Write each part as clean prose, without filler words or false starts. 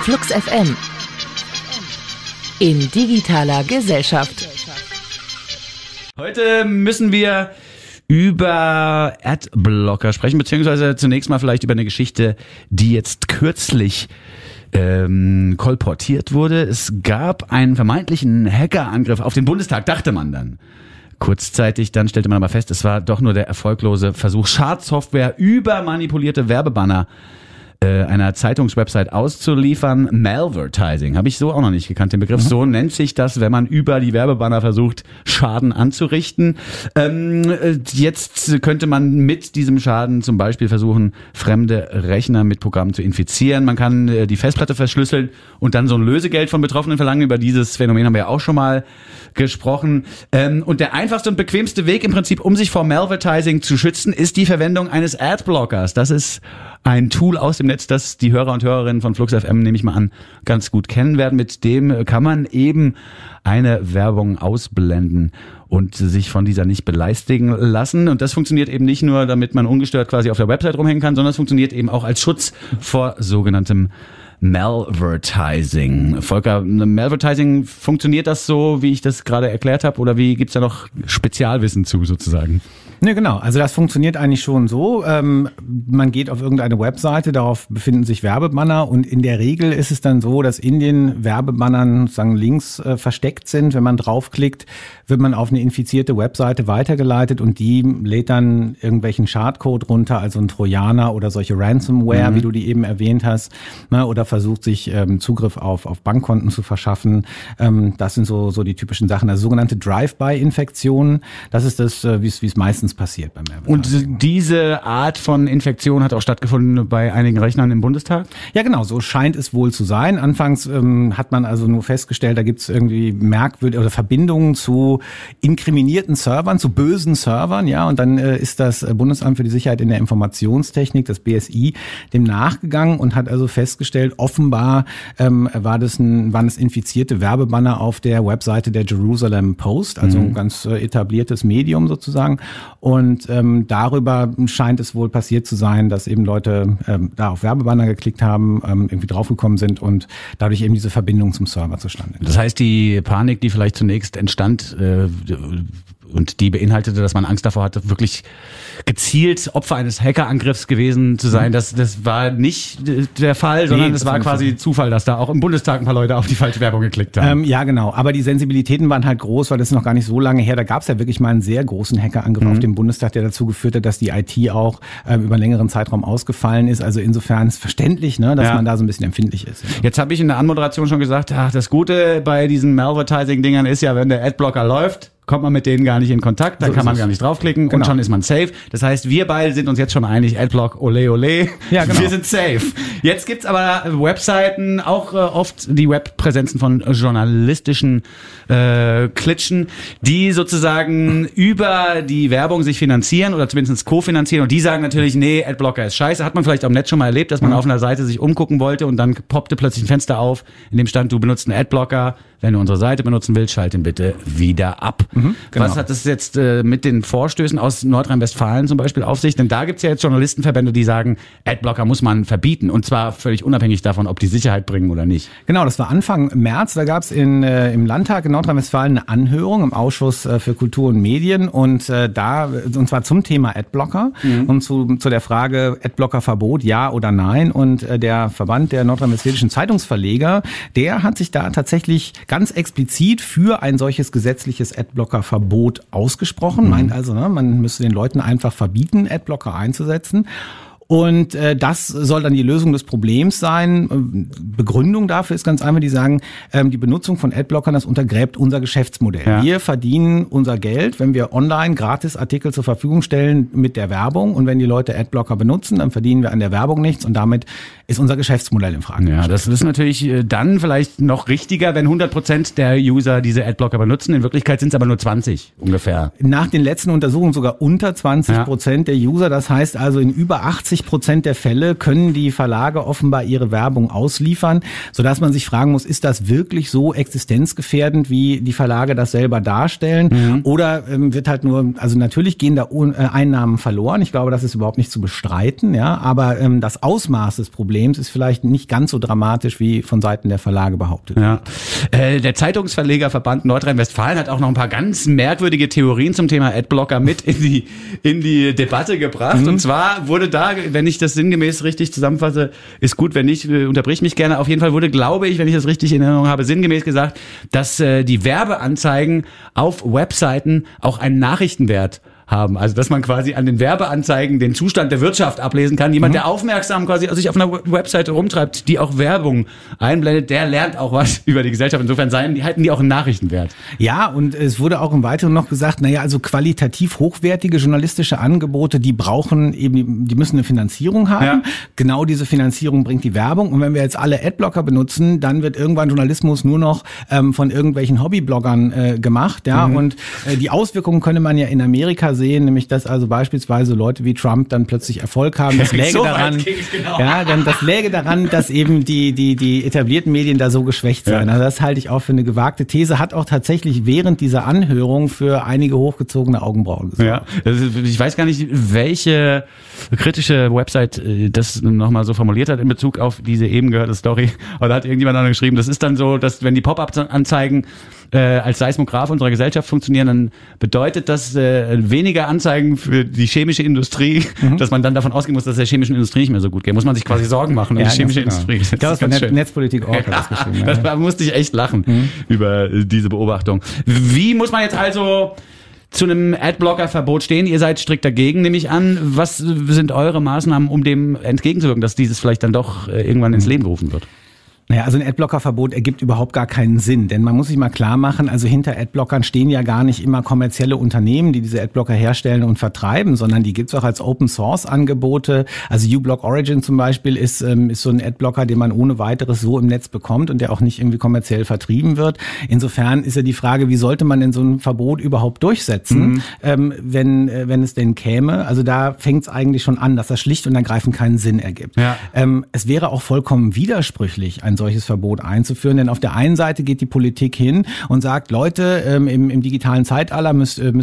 Flux FM in digitaler Gesellschaft. Heute müssen wir über Adblocker sprechen, beziehungsweise zunächst mal vielleicht über eine Geschichte, die jetzt kürzlich kolportiert wurde. Es gab einen vermeintlichen Hackerangriff auf den Bundestag, dachte man dann. Kurzzeitig, dann stellte man aber fest, es war doch nur der erfolglose Versuch, Schadsoftware über manipulierte Werbebanner einer Zeitungswebsite auszuliefern. Malvertising, habe ich so auch noch nicht gekannt, den Begriff. Mhm. So nennt sich das, wenn man über die Werbebanner versucht, Schaden anzurichten. Jetzt könnte man mit diesem Schaden zum Beispiel versuchen, fremde Rechner mit Programmen zu infizieren. Man kann die Festplatte verschlüsseln und dann so ein Lösegeld von Betroffenen verlangen. Über dieses Phänomen haben wir ja auch schon mal gesprochen. Und der einfachste und bequemste Weg im Prinzip, um sich vor Malvertising zu schützen, ist die Verwendung eines Adblockers. Das ist ein Tool aus dem Netz, das die Hörer und Hörerinnen von Flux FM, nehme ich mal an, ganz gut kennen werden. Mit dem kann man eben eine Werbung ausblenden und sich von dieser nicht beleistigen lassen. Und das funktioniert eben nicht nur, damit man ungestört quasi auf der Website rumhängen kann, sondern es funktioniert eben auch als Schutz vor sogenanntem Malvertising. Volker, Malvertising, funktioniert das so, wie ich das gerade erklärt habe, oder wie, gibt's da noch Spezialwissen zu sozusagen? Ne, genau. Also das funktioniert eigentlich schon so. Man geht auf irgendeine Webseite, darauf befinden sich Werbebanner, und in der Regel ist es dann so, dass in den Werbebannern sozusagen Links versteckt sind. Wenn man draufklickt, wird man auf eine infizierte Webseite weitergeleitet und die lädt dann irgendwelchen Schadcode runter, also ein Trojaner oder solche Ransomware, wie du die eben erwähnt hast, ne, oder versucht sich Zugriff auf Bankkonten zu verschaffen. Das sind so die typischen Sachen. Also sogenannte Drive-by-Infektionen, das ist das, wie es meistens passiert beim Malvertising. Und diese Art von Infektion hat auch stattgefunden bei einigen Rechnern im Bundestag? Ja, genau, so scheint es wohl zu sein. Anfangs hat man also nur festgestellt, da gibt es irgendwie merkwürdige oder Verbindungen zu inkriminierten Servern, zu bösen Servern, ja, und dann ist das Bundesamt für die Sicherheit in der Informationstechnik, das BSI, dem nachgegangen und hat also festgestellt, offenbar waren es infizierte Werbebanner auf der Webseite der Jerusalem Post, also ein ganz etabliertes Medium sozusagen. Und darüber scheint es wohl passiert zu sein, dass eben Leute da auf Werbebanner geklickt haben, irgendwie draufgekommen sind und dadurch eben diese Verbindung zum Server zustande kommt. Das heißt, die Panik, die vielleicht zunächst entstand und die beinhaltete, dass man Angst davor hatte, wirklich gezielt Opfer eines Hackerangriffs gewesen zu sein, das war nicht der Fall, sondern es war quasi Zufall, dass da auch im Bundestag ein paar Leute auf die falsche Werbung geklickt haben. Ja, genau. Aber die Sensibilitäten waren halt groß, weil das ist noch gar nicht so lange her. Da gab es ja wirklich mal einen sehr großen Hackerangriff auf den Bundestag, der dazu geführt hat, dass die IT auch über einen längeren Zeitraum ausgefallen ist. Also insofern ist verständlich, ne, dass man da so ein bisschen empfindlich ist. Also. Jetzt habe ich in der Anmoderation schon gesagt, ach, das Gute bei diesen Malvertising-Dingern ist ja, wenn der Adblocker läuft, kommt man mit denen gar nicht in Kontakt, da kann man gar nicht draufklicken, und schon ist man safe. Das heißt, wir beide sind uns jetzt schon einig, Adblock, ole ole, ja, genau. Wir sind safe. Jetzt gibt's aber Webseiten, auch oft die Webpräsenzen von journalistischen Klitschen, die sozusagen über die Werbung sich finanzieren oder zumindest kofinanzieren, und die sagen natürlich, nee, Adblocker ist scheiße. Hat man vielleicht am Netz schon mal erlebt, dass man auf einer Seite sich umgucken wollte und dann poppte plötzlich ein Fenster auf, in dem stand, du benutzt einen Adblocker, wenn du unsere Seite benutzen willst, schalt ihn bitte wieder ab. Genau. Was hat das jetzt mit den Vorstößen aus Nordrhein-Westfalen zum Beispiel auf sich? Denn da gibt es ja jetzt Journalistenverbände, die sagen, Adblocker muss man verbieten, und zwar völlig unabhängig davon, ob die Sicherheit bringen oder nicht. Genau, das war Anfang März, da gab es im Landtag in Nordrhein-Westfalen eine Anhörung im Ausschuss für Kultur und Medien, und und zwar zum Thema Adblocker und zu der Frage Adblocker-Verbot, ja oder nein, und der Verband der nordrhein-westfälischen Zeitungsverleger, der hat sich da tatsächlich ganz explizit für ein solches gesetzliches Adblocker-Verbot ausgesprochen. Meint also, ne, man müsste den Leuten einfach verbieten, Adblocker einzusetzen. Und das soll dann die Lösung des Problems sein. Begründung dafür ist ganz einfach, die sagen, die Benutzung von Adblockern, das untergräbt unser Geschäftsmodell. Ja. Wir verdienen unser Geld, wenn wir online gratis Artikel zur Verfügung stellen mit der Werbung. Und wenn die Leute Adblocker benutzen, dann verdienen wir an der Werbung nichts. Und damit ist unser Geschäftsmodell in Frage. Ja, das ist natürlich dann vielleicht noch richtiger, wenn 100% der User diese Adblocker benutzen. In Wirklichkeit sind es aber nur 20 ungefähr. Nach den letzten Untersuchungen sogar unter 20% der User. Das heißt also, in über 80% der Fälle können die Verlage offenbar ihre Werbung ausliefern, sodass man sich fragen muss, ist das wirklich so existenzgefährdend, wie die Verlage das selber darstellen? Oder wird halt nur, also natürlich gehen da Einnahmen verloren. Ich glaube, das ist überhaupt nicht zu bestreiten, ja, aber das Ausmaß des Problems Problems ist vielleicht nicht ganz so dramatisch, wie von Seiten der Verlage behauptet wird. Ja. Der Zeitungsverlegerverband Nordrhein-Westfalen hat auch noch ein paar ganz merkwürdige Theorien zum Thema Adblocker mit in die Debatte gebracht. Mhm. Und zwar wurde da, wenn ich das sinngemäß richtig zusammenfasse, ist gut, wenn nicht, unterbrich mich gerne. Auf jeden Fall wurde, glaube ich, wenn ich das richtig in Erinnerung habe, sinngemäß gesagt, dass die Werbeanzeigen auf Webseiten auch einen Nachrichtenwert haben. Also, dass man quasi an den Werbeanzeigen den Zustand der Wirtschaft ablesen kann. Jemand, der aufmerksam quasi sich auf einer Webseite rumtreibt, die auch Werbung einblendet, der lernt auch was über die Gesellschaft. Insofern halten die auch einen Nachrichtenwert. Ja, und es wurde auch im Weiteren noch gesagt, naja, also qualitativ hochwertige journalistische Angebote, die brauchen eben, die müssen eine Finanzierung haben. Ja. Genau diese Finanzierung bringt die Werbung. Und wenn wir jetzt alle Adblocker benutzen, dann wird irgendwann Journalismus nur noch von irgendwelchen Hobbybloggern gemacht. Ja, und die Auswirkungen könnte man ja in Amerika sehen, nämlich dass also beispielsweise Leute wie Trump dann plötzlich Erfolg haben. Das läge daran, dass eben die etablierten Medien da so geschwächt seien. Ja. Also das halte ich auch für eine gewagte These. Hat auch tatsächlich während dieser Anhörung für einige hochgezogene Augenbrauen gesorgt. Ja. Ich weiß gar nicht, welche kritische Website das nochmal so formuliert hat in Bezug auf diese eben gehörte Story. Aber da hat irgendjemand auch geschrieben, das ist dann so, dass wenn die Pop-Up-Anzeigen als Seismograph unserer Gesellschaft funktionieren, dann bedeutet das weniger Anzeigen für die chemische Industrie, dass man dann davon ausgehen muss, dass der chemischen Industrie nicht mehr so gut geht. Muss man sich quasi Sorgen machen um die chemische Industrie. Ich glaube, das war Netzpolitik.org. Da musste ich echt lachen über diese Beobachtung. Wie muss man jetzt also zu einem Adblocker-Verbot stehen? Ihr seid strikt dagegen, nehme ich an. Was sind eure Maßnahmen, um dem entgegenzuwirken, dass dieses vielleicht dann doch irgendwann ins Leben gerufen wird? Naja, also ein Adblocker-Verbot ergibt überhaupt gar keinen Sinn, denn man muss sich mal klar machen, also hinter Adblockern stehen ja gar nicht immer kommerzielle Unternehmen, die diese Adblocker herstellen und vertreiben, sondern die gibt's auch als Open-Source-Angebote. Also uBlock Origin zum Beispiel ist so ein Adblocker, den man ohne weiteres so im Netz bekommt und der auch nicht irgendwie kommerziell vertrieben wird. Insofern ist ja die Frage, wie sollte man denn so ein Verbot überhaupt durchsetzen, wenn es denn käme? Also da fängt's eigentlich schon an, dass das schlicht und ergreifend keinen Sinn ergibt. Ja. Es wäre auch vollkommen widersprüchlich, ein solches Verbot einzuführen. Denn auf der einen Seite geht die Politik hin und sagt, Leute, im digitalen Zeitalter müsst ihr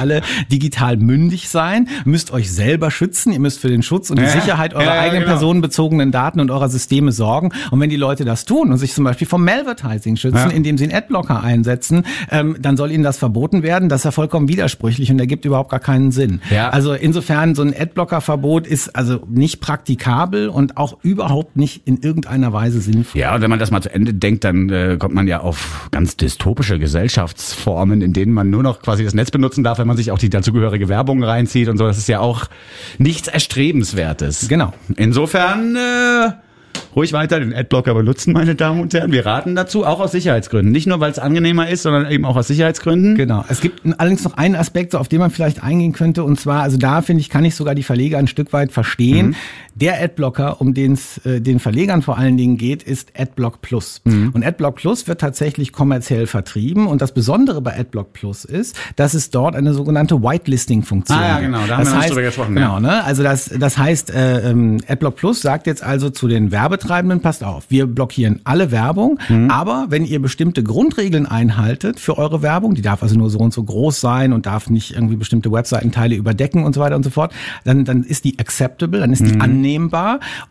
alle digital mündig sein, müsst euch selber schützen, ihr müsst für den Schutz und die Sicherheit eurer eigenen personenbezogenen Daten und eurer Systeme sorgen. Und wenn die Leute das tun und sich zum Beispiel vom Malvertising schützen, indem sie einen Adblocker einsetzen, dann soll ihnen das verboten werden. Das ist ja vollkommen widersprüchlich und ergibt überhaupt gar keinen Sinn. Ja. Also insofern, so ein Adblocker-Verbot ist also nicht praktikabel und auch überhaupt nicht in irgendeiner Weise sinnvoll. Ja, und wenn man das mal zu Ende denkt, dann kommt man ja auf ganz dystopische Gesellschaftsformen, in denen man nur noch quasi das Netz benutzen darf, wenn man sich auch die dazugehörige Werbung reinzieht und so. Das ist ja auch nichts Erstrebenswertes. Genau. Insofern ruhig weiter den Adblocker benutzen, meine Damen und Herren. Wir raten dazu, auch aus Sicherheitsgründen. Nicht nur, weil es angenehmer ist, sondern eben auch aus Sicherheitsgründen. Genau. Es gibt allerdings noch einen Aspekt, so auf den man vielleicht eingehen könnte. Und zwar, also da finde ich, kann ich sogar die Verleger ein Stück weit verstehen. Mhm. Der Adblocker, um den es den Verlegern vor allen Dingen geht, ist Adblock Plus. Mhm. Und Adblock Plus wird tatsächlich kommerziell vertrieben. Und das Besondere bei Adblock Plus ist, dass es dort eine sogenannte Whitelisting-Funktion gibt. Ah ja, genau. Da haben wir uns drüber gesprochen. Genau, ne? Also das heißt, Adblock Plus sagt jetzt also zu den Werbetreibenden, passt auf, wir blockieren alle Werbung, aber wenn ihr bestimmte Grundregeln einhaltet für eure Werbung, die darf also nur so und so groß sein und darf nicht irgendwie bestimmte Webseitenteile überdecken und so weiter und so fort, dann ist die acceptable, dann ist die annehmbar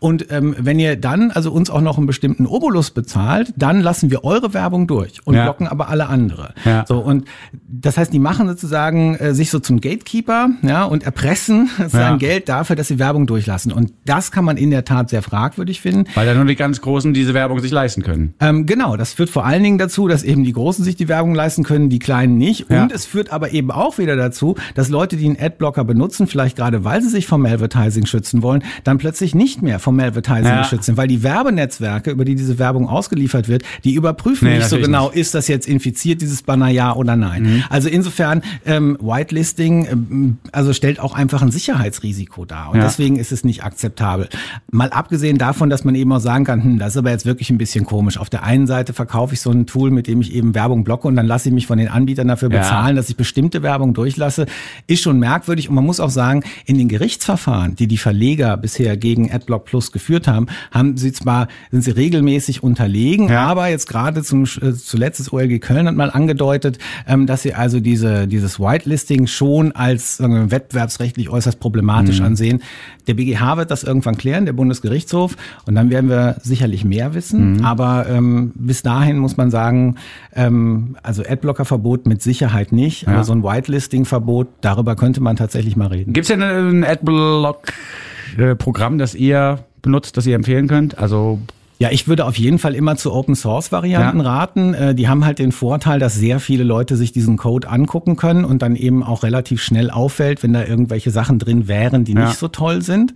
und wenn ihr dann also uns auch noch einen bestimmten Obolus bezahlt, dann lassen wir eure Werbung durch und blocken aber alle andere. Ja. So, und das heißt, die machen sozusagen sich so zum Gatekeeper und erpressen sein Geld dafür, dass sie Werbung durchlassen, und das kann man in der Tat sehr fragwürdig finden. Weil dann nur die ganz Großen diese Werbung sich leisten können. Genau, das führt vor allen Dingen dazu, dass eben die Großen sich die Werbung leisten können, die Kleinen nicht. Und es führt aber eben auch wieder dazu, dass Leute, die einen Adblocker benutzen, vielleicht gerade weil sie sich vom Malvertising schützen wollen, dann plötzlich nicht mehr vom Malvertising schützen. Weil die Werbenetzwerke, über die diese Werbung ausgeliefert wird, die überprüfen nicht so genau, ist das jetzt infiziert, dieses Banner, ja oder nein. Mhm. Also insofern, Whitelisting also stellt auch einfach ein Sicherheitsrisiko dar. Und deswegen ist es nicht akzeptabel. Mal abgesehen davon, dass man eben immer sagen kann, das ist aber jetzt wirklich ein bisschen komisch. Auf der einen Seite verkaufe ich so ein Tool, mit dem ich eben Werbung blocke und dann lasse ich mich von den Anbietern dafür bezahlen, dass ich bestimmte Werbung durchlasse. Ist schon merkwürdig und man muss auch sagen, in den Gerichtsverfahren, die die Verleger bisher gegen Adblock Plus geführt haben, sind sie regelmäßig unterlegen, aber jetzt gerade zuletzt das OLG Köln hat mal angedeutet, dass sie also dieses Whitelisting schon als wettbewerbsrechtlich äußerst problematisch ansehen. Der BGH wird das irgendwann klären, der Bundesgerichtshof, und dann werden wir sicherlich mehr wissen, aber bis dahin muss man sagen, also Adblocker-Verbot mit Sicherheit nicht, aber so ein Whitelisting-Verbot, darüber könnte man tatsächlich mal reden. Gibt es denn ein Adblock-Programm, das ihr benutzt, das ihr empfehlen könnt? Also ja, ich würde auf jeden Fall immer zu Open-Source-Varianten raten. Die haben halt den Vorteil, dass sehr viele Leute sich diesen Code angucken können und dann eben auch relativ schnell auffällt, wenn da irgendwelche Sachen drin wären, die nicht so toll sind.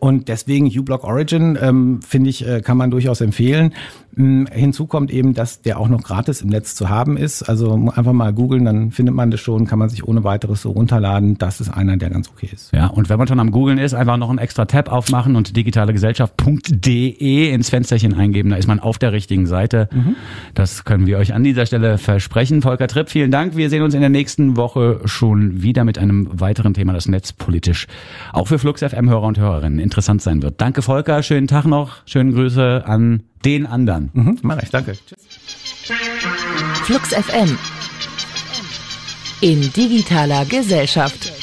Und deswegen uBlock Origin, finde ich, kann man durchaus empfehlen. Hinzu kommt eben, dass der auch noch gratis im Netz zu haben ist. Also einfach mal googeln, dann findet man das schon, kann man sich ohne weiteres so runterladen. Das ist einer, der ganz okay ist. Ja, und wenn man schon am googeln ist, einfach noch einen extra Tab aufmachen und digitalegesellschaft.de ins Fensterchen eingeben. Da ist man auf der richtigen Seite. Das können wir euch an dieser Stelle versprechen. Volker Tripp, vielen Dank. Wir sehen uns in der nächsten Woche schon wieder mit einem weiteren Thema, das netzpolitisch auch für Flux FM-Hörer und Hörerinnen interessant sein wird. Danke, Volker. Schönen Tag noch. Schöne Grüße an den anderen. Mach ich, danke. Flux FM in digitaler Gesellschaft.